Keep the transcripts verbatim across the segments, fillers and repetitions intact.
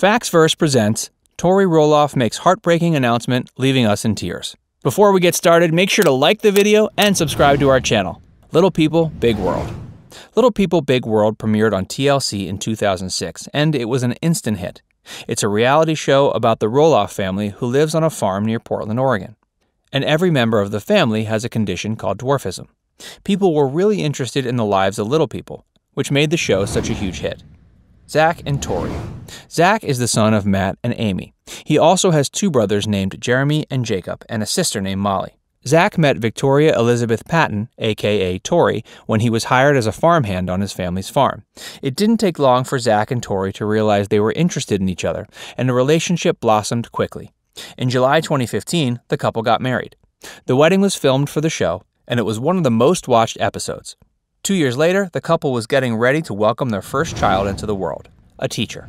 Facts Verse presents Tori Roloff Makes Heartbreaking Announcement Leaving Us in Tears. Before we get started, make sure to like the video and subscribe to our channel, Little People Big World. Little People Big World premiered on T L C in two thousand six, and it was an instant hit. It's a reality show about the Roloff family who lives on a farm near Portland, Oregon. And every member of the family has a condition called dwarfism. People were really interested in the lives of little people, which made the show such a huge hit. Zach and Tori. Zach is the son of Matt and Amy. He also has two brothers named Jeremy and Jacob, and a sister named Molly. Zach met Victoria Elizabeth Patton, aka Tori, when he was hired as a farmhand on his family's farm. It didn't take long for Zach and Tori to realize they were interested in each other, and the relationship blossomed quickly. In July twenty fifteen, the couple got married. The wedding was filmed for the show, and it was one of the most watched episodes. Two years later, the couple was getting ready to welcome their first child into the world, a teacher.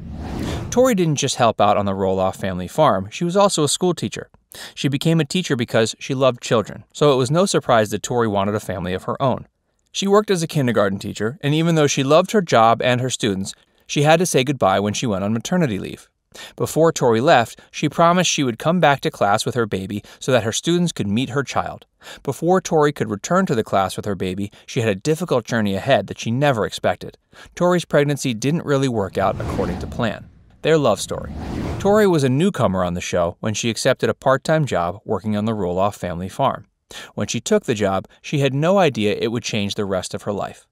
Tori didn't just help out on the Roloff family farm, she was also a school teacher. She became a teacher because she loved children, so it was no surprise that Tori wanted a family of her own. She worked as a kindergarten teacher, and even though she loved her job and her students, she had to say goodbye when she went on maternity leave. Before Tori left, she promised she would come back to class with her baby so that her students could meet her child. Before Tori could return to the class with her baby, she had a difficult journey ahead that she never expected. Tori's pregnancy didn't really work out according to plan. Their love story. Tori was a newcomer on the show when she accepted a part-time job working on the Roloff family farm. When she took the job, she had no idea it would change the rest of her life.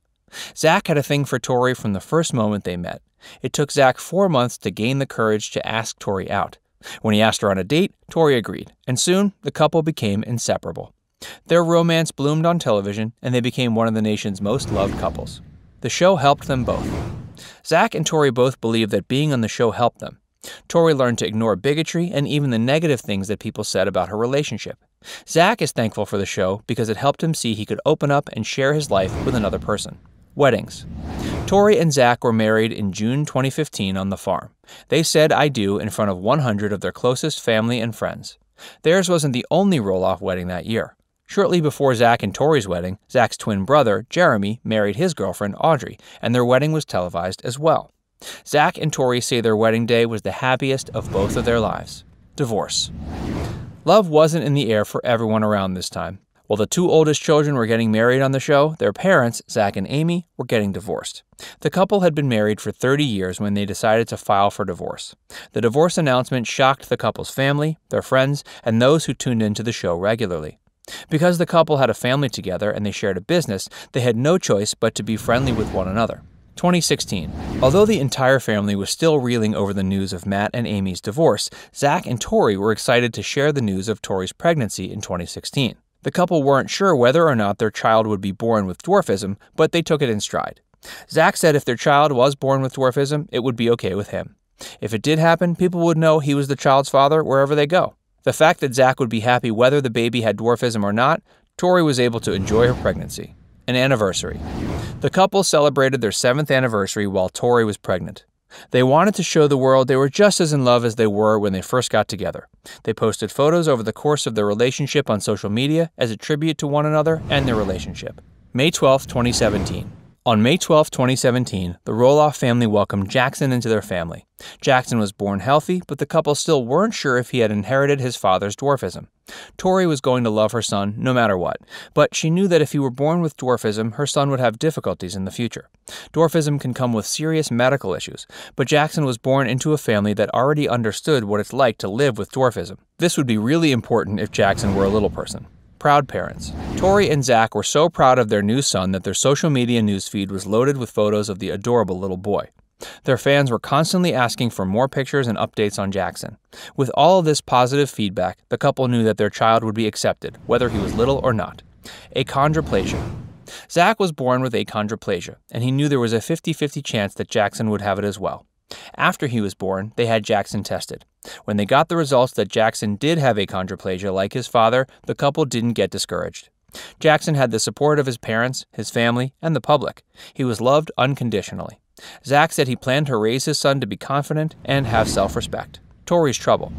Zach had a thing for Tori from the first moment they met. It took Zach four months to gain the courage to ask Tori out. When he asked her on a date, Tori agreed, and soon the couple became inseparable. Their romance bloomed on television, and they became one of the nation's most loved couples. The show helped them both. Zach and Tori both believed that being on the show helped them. Tori learned to ignore bigotry and even the negative things that people said about her relationship. Zach is thankful for the show because it helped him see he could open up and share his life with another person. Weddings. Tori and Zach were married in June twenty fifteen on the farm. They said "I do" in front of one hundred of their closest family and friends. Theirs wasn't the only Roloff wedding that year. Shortly before Zach and Tori's wedding, Zach's twin brother, Jeremy, married his girlfriend, Audrey, and their wedding was televised as well. Zach and Tori say their wedding day was the happiest of both of their lives. Divorce. Love wasn't in the air for everyone around this time. While the two oldest children were getting married on the show, their parents, Zach and Amy, were getting divorced. The couple had been married for thirty years when they decided to file for divorce. The divorce announcement shocked the couple's family, their friends, and those who tuned into the show regularly. Because the couple had a family together and they shared a business, they had no choice but to be friendly with one another. twenty sixteen. Although the entire family was still reeling over the news of Matt and Amy's divorce, Zach and Tori were excited to share the news of Tori's pregnancy in twenty sixteen. The couple weren't sure whether or not their child would be born with dwarfism, but they took it in stride. Zach said if their child was born with dwarfism, it would be okay with him. If it did happen, people would know he was the child's father wherever they go. The fact that Zach would be happy whether the baby had dwarfism or not, Tori was able to enjoy her pregnancy. An anniversary. The couple celebrated their seventh anniversary while Tori was pregnant. They wanted to show the world they were just as in love as they were when they first got together. They posted photos over the course of their relationship on social media as a tribute to one another and their relationship. May twelfth, twenty seventeen. On May twelfth, twenty seventeen, the Roloff family welcomed Jackson into their family. Jackson was born healthy, but the couple still weren't sure if he had inherited his father's dwarfism. Tori was going to love her son no matter what, but she knew that if he were born with dwarfism, her son would have difficulties in the future. Dwarfism can come with serious medical issues, but Jackson was born into a family that already understood what it's like to live with dwarfism. This would be really important if Jackson were a little person. Proud parents. Tori and Zach were so proud of their new son that their social media newsfeed was loaded with photos of the adorable little boy. Their fans were constantly asking for more pictures and updates on Jackson. With all of this positive feedback, the couple knew that their child would be accepted, whether he was little or not. Achondroplasia. Zach was born with achondroplasia, and he knew there was a fifty fifty chance that Jackson would have it as well. After he was born, they had Jackson tested. When they got the results that Jackson did have achondroplasia like his father, the couple didn't get discouraged. Jackson had the support of his parents, his family, and the public. He was loved unconditionally. Zach said he planned to raise his son to be confident and have self-respect. Tori's trouble.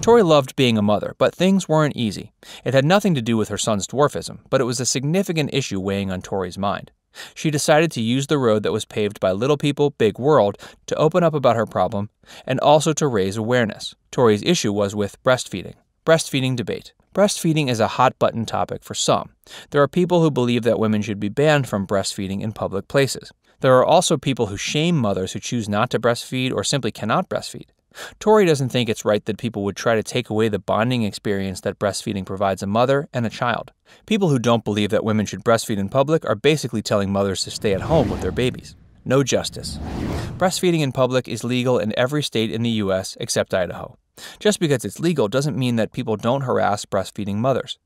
Tori loved being a mother, but things weren't easy. It had nothing to do with her son's dwarfism, but it was a significant issue weighing on Tori's mind. She decided to use the road that was paved by Little People Big World to open up about her problem and also to raise awareness. Tori's issue was with breastfeeding. Breastfeeding debate. Breastfeeding is a hot-button topic for some. There are people who believe that women should be banned from breastfeeding in public places. There are also people who shame mothers who choose not to breastfeed or simply cannot breastfeed. Tori doesn't think it's right that people would try to take away the bonding experience that breastfeeding provides a mother and a child. People who don't believe that women should breastfeed in public are basically telling mothers to stay at home with their babies. No justice. Breastfeeding in public is legal in every state in the U S except Idaho. Just because it's legal doesn't mean that people don't harass breastfeeding mothers.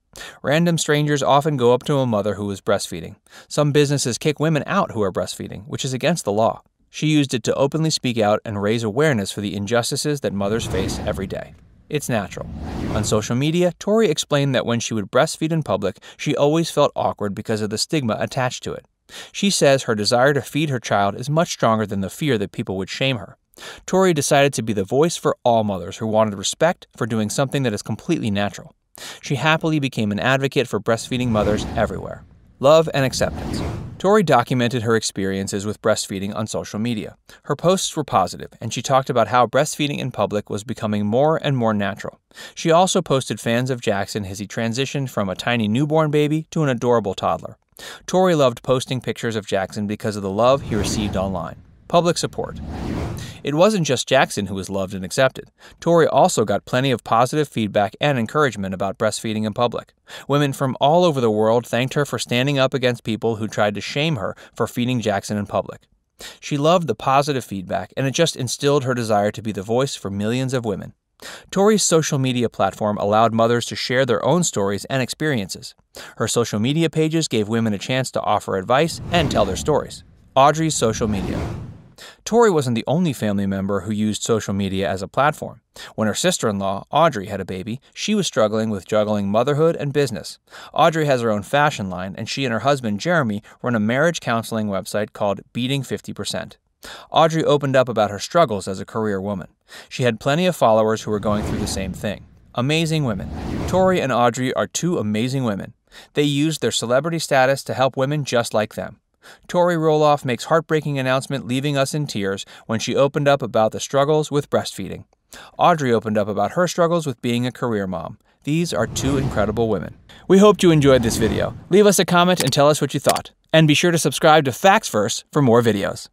Random strangers often go up to a mother who is breastfeeding. Some businesses kick women out who are breastfeeding, which is against the law. She used it to openly speak out and raise awareness for the injustices that mothers face every day. It's natural. On social media, Tori explained that when she would breastfeed in public, she always felt awkward because of the stigma attached to it. She says her desire to feed her child is much stronger than the fear that people would shame her. Tori decided to be the voice for all mothers who wanted respect for doing something that is completely natural. She happily became an advocate for breastfeeding mothers everywhere. Love and acceptance. Tori documented her experiences with breastfeeding on social media. Her posts were positive, and she talked about how breastfeeding in public was becoming more and more natural. She also posted fans of Jackson as he transitioned from a tiny newborn baby to an adorable toddler. Tori loved posting pictures of Jackson because of the love he received online. Public support. It wasn't just Jackson who was loved and accepted. Tori also got plenty of positive feedback and encouragement about breastfeeding in public. Women from all over the world thanked her for standing up against people who tried to shame her for feeding Jackson in public. She loved the positive feedback, and it just instilled her desire to be the voice for millions of women. Tori's social media platform allowed mothers to share their own stories and experiences. Her social media pages gave women a chance to offer advice and tell their stories. Audrey's social media. Tori wasn't the only family member who used social media as a platform. When her sister-in-law, Audrey, had a baby, she was struggling with juggling motherhood and business. Audrey has her own fashion line, and she and her husband, Jeremy, run a marriage counseling website called Beating fifty percent. Audrey opened up about her struggles as a career woman. She had plenty of followers who were going through the same thing. Amazing women. Tori and Audrey are two amazing women. They used their celebrity status to help women just like them. Tori Roloff makes heartbreaking announcement leaving us in tears when she opened up about the struggles with breastfeeding. Audrey opened up about her struggles with being a career mom. These are two incredible women. We hope you enjoyed this video. Leave us a comment and tell us what you thought. And be sure to subscribe to Facts Verse for more videos.